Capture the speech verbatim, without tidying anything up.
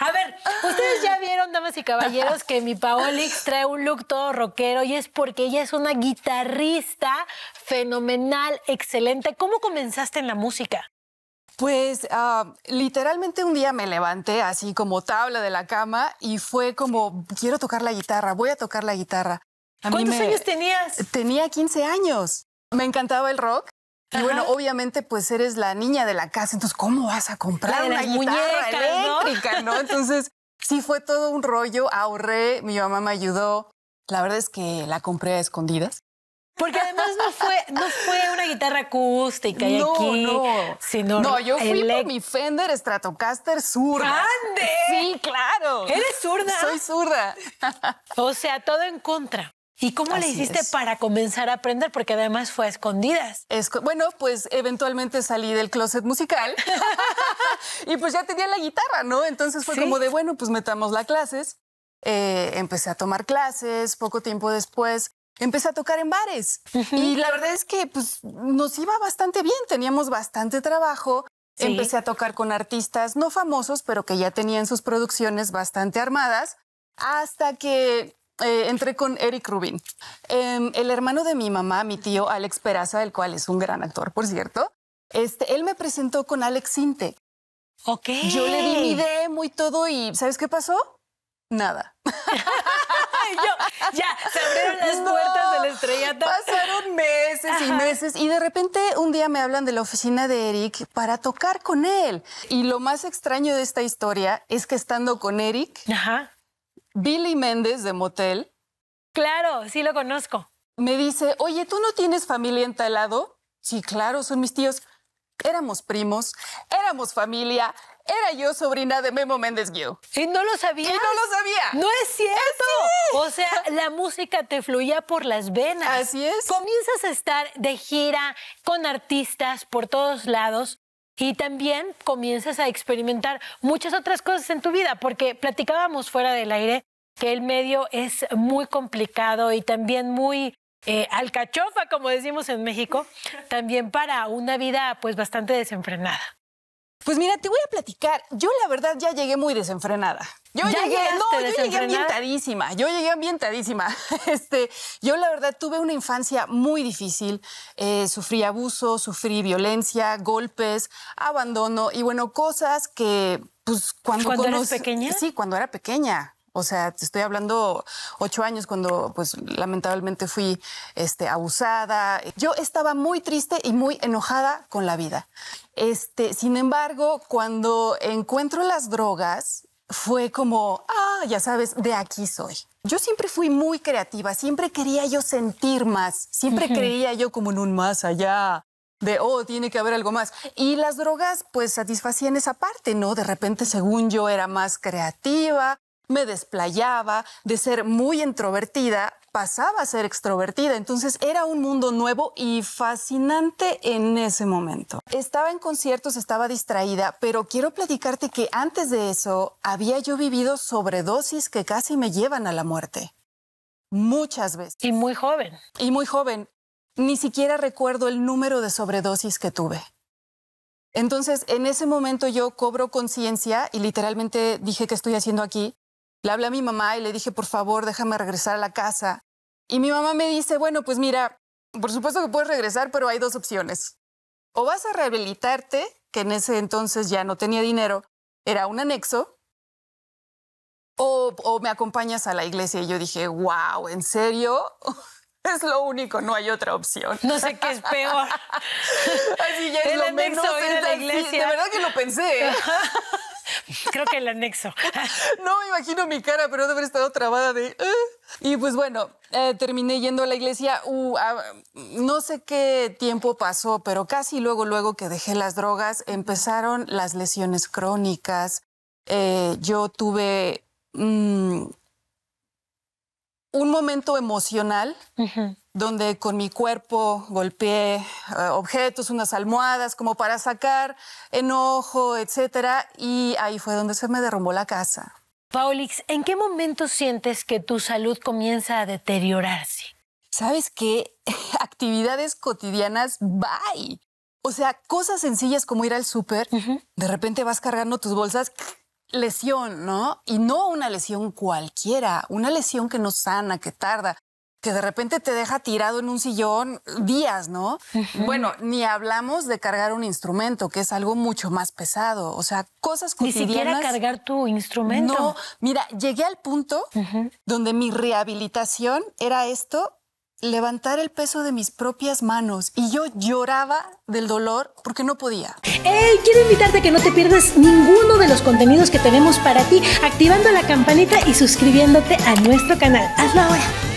A ver, ustedes ya vieron, damas y caballeros, que mi Paolix trae un look todo rockero y es porque ella es una guitarrista fenomenal, excelente. ¿Cómo comenzaste en la música? Pues uh, literalmente un día me levanté así como tabla de la cama y fue como, quiero tocar la guitarra, voy a tocar la guitarra. A ¿Cuántos me... años tenías? Tenía quince años. Me encantaba el rock. Ajá. Y bueno, obviamente, pues eres la niña de la casa, entonces, ¿cómo vas a comprar una guitarra muñecas, eléctrica, ¿no? ¿no? Entonces, sí fue todo un rollo, ahorré, mi mamá me ayudó. La verdad es que la compré a escondidas. Porque además no fue, no fue una guitarra acústica y no, aquí, no. sino No, yo fui por mi Fender Stratocaster zurda. ¡Ande! Sí, claro. ¿Eres zurda? Soy zurda. O sea, todo en contra. ¿Y cómo Así le hiciste es. para comenzar a aprender? Porque además fue a escondidas. Esco bueno, pues eventualmente salí del closet musical y pues ya tenía la guitarra, ¿no? Entonces fue ¿Sí? como de, bueno, pues metamos las clases. Eh, empecé a tomar clases, poco tiempo después empecé a tocar en bares. Uh-huh. Y la verdad es que pues, nos iba bastante bien, teníamos bastante trabajo. Sí. Empecé a tocar con artistas no famosos, pero que ya tenían sus producciones bastante armadas, hasta que... Eh, entré con Eric Rubin, eh, el hermano de mi mamá, mi tío Alex Peraza, el cual es un gran actor, por cierto. Este, él me presentó con Alex Sinte. Ok. Yo le di mi demo y todo y ¿sabes qué pasó? Nada. Yo, ya, se abrieron las no, puertas del estrellato. Pasaron meses Ajá. y meses y de repente un día me hablan de la oficina de Eric para tocar con él. Y lo más extraño de esta historia es que estando con Eric... Ajá. Billy Méndez de Motel. Claro, sí lo conozco. Me dice, oye, ¿tú no tienes familia en Talado? Sí, claro, son mis tíos. Éramos primos, éramos familia, era yo sobrina de Memo Méndez Guió. ¿Y no lo sabías? Y no lo sabía. ¡No es cierto! ¡Sí! O sea, la música te fluía por las venas. Así es. Comienzas a estar de gira con artistas por todos lados. Y también comienzas a experimentar muchas otras cosas en tu vida, porque platicábamos fuera del aire que el medio es muy complicado y también muy eh, alcachofa, como decimos en México, también para una vida pues bastante desenfrenada. Pues mira, te voy a platicar. Yo la verdad ya llegué muy desenfrenada. Yo llegué, no, yo llegué ambientadísima. Yo llegué ambientadísima. Este, yo la verdad tuve una infancia muy difícil. Eh, sufrí abuso, sufrí violencia, golpes, abandono y bueno, cosas que pues cuando cuando eras pequeña. Sí, cuando era pequeña. O sea, te estoy hablando ocho años cuando, pues, lamentablemente fui este, abusada. Yo estaba muy triste y muy enojada con la vida. Este, sin embargo, cuando encuentro las drogas, fue como, ah, ya sabes, de aquí soy. Yo siempre fui muy creativa, siempre quería yo sentir más, siempre uh-huh. creía yo como en un más allá. De, oh, tiene que haber algo más. Y las drogas, pues, satisfacían esa parte, ¿no? De repente, según yo, era más creativa. Me desplayaba, de ser muy introvertida, pasaba a ser extrovertida. Entonces era un mundo nuevo y fascinante en ese momento. Estaba en conciertos, estaba distraída, pero quiero platicarte que antes de eso había yo vivido sobredosis que casi me llevan a la muerte. Muchas veces. Y muy joven. Y muy joven. Ni siquiera recuerdo el número de sobredosis que tuve. Entonces en ese momento yo cobro conciencia y literalmente dije, ¿qué estoy haciendo aquí? Le hablé a mi mamá y le dije, por favor, déjame regresar a la casa. Y mi mamá me dice, bueno, pues mira, por supuesto que puedes regresar, pero hay dos opciones. O vas a rehabilitarte, que en ese entonces ya no tenía dinero, era un anexo, o, o me acompañas a la iglesia. Y yo dije, wow, ¿en serio? Es lo único, no hay otra opción. No sé qué es peor. Así ya es lo menos. Ir a la iglesia. De verdad que lo pensé. ¿eh? Creo que el anexo. No me imagino mi cara, pero debe haber estado trabada de... Y pues bueno, eh, terminé yendo a la iglesia. Uh, a, no sé qué tiempo pasó, pero casi luego, luego que dejé las drogas, empezaron las lesiones crónicas. Eh, yo tuve mmm, un momento emocional uh-huh. donde con mi cuerpo golpeé uh, objetos, unas almohadas, como para sacar enojo, etcétera. Y ahí fue donde se me derrumbó la casa. Paolix, ¿en qué momento sientes que tu salud comienza a deteriorarse? ¿Sabes qué? Actividades cotidianas, bye. O sea, cosas sencillas como ir al súper, uh-huh. de repente vas cargando tus bolsas lesión, ¿no? Y no una lesión cualquiera, una lesión que no sana, que tarda, que de repente te deja tirado en un sillón días, ¿no? Uh-huh. Bueno, ni hablamos de cargar un instrumento, que es algo mucho más pesado. O sea, cosas cotidianas... Ni siquiera cargar tu instrumento. No, mira, llegué al punto uh-huh. donde mi rehabilitación era esto, levantar el peso de mis propias manos. Y yo lloraba del dolor porque no podía. ¡Hey! Quiero invitarte a que no te pierdas ninguno de los contenidos que tenemos para ti, activando la campanita y suscribiéndote a nuestro canal. ¡Hazlo ahora!